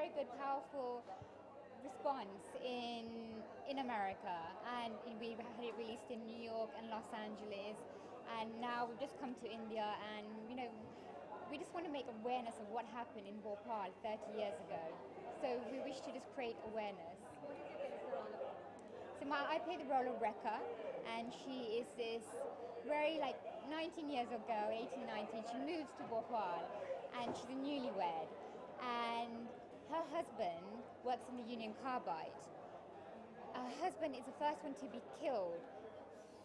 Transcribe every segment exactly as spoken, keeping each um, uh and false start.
very good, powerful response in in America, and we had it released in New York and Los Angeles, and now we've just come to India, and you know, we just want to make awareness of what happened in Bhopal thirty years ago. So we wish to just create awareness. What is your role of? So my, I play the role of Rekha, and she is this very like nineteen years ago, eighteen, nineteen, she moves to Bhopal, and she's a newlywed, and her husband works in the Union Carbide. Her husband is the first one to be killed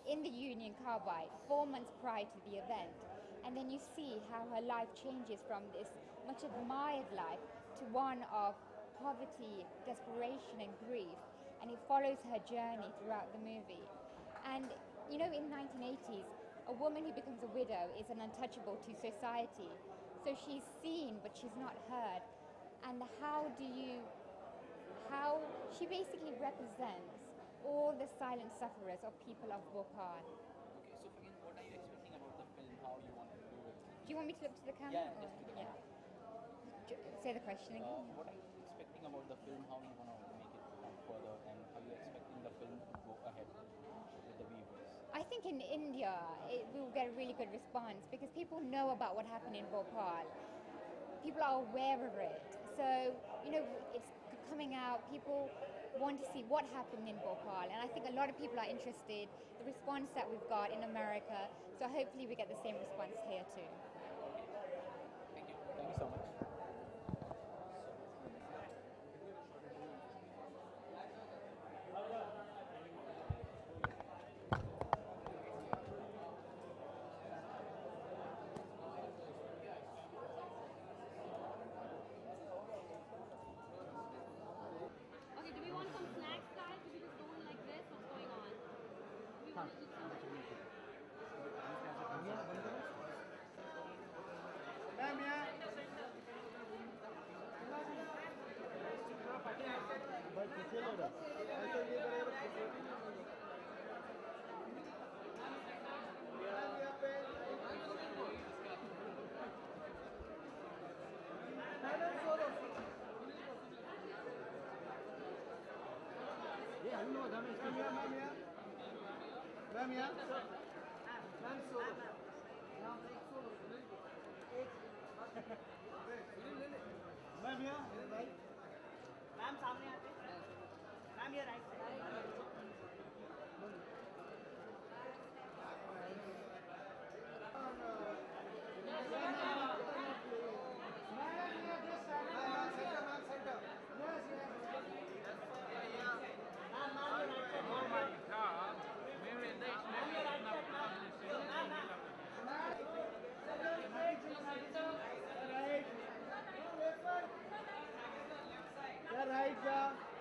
in the Union Carbide four months prior to the event. And then you see how her life changes from this much admired life to one of poverty, desperation and grief. And it follows her journey throughout the movie. And you know, in the nineteen eighties, a woman who becomes a widow is an untouchable to society. So she's seen, but she's not heard. And how do you, how she basically represents all the silent sufferers of people of Bhopal. Okay, so again, what are you expecting about the film? How you want to do it? Do you want me to look to the camera? Yeah, or? Just to the camera. Yeah. Say the question again. Uh, what are you expecting about the film? How you want to make it further, and how you expecting the film to go ahead with the viewers? I think in India it will get a really good response because people know about what happened in Bhopal. People are aware of it. So, you know, it's coming out, people want to see what happened in Bhopal, and I think a lot of people are interested, the response that we've got in America, so hopefully we get the same response here too. Thank you. Thank you so much. Right, yeah.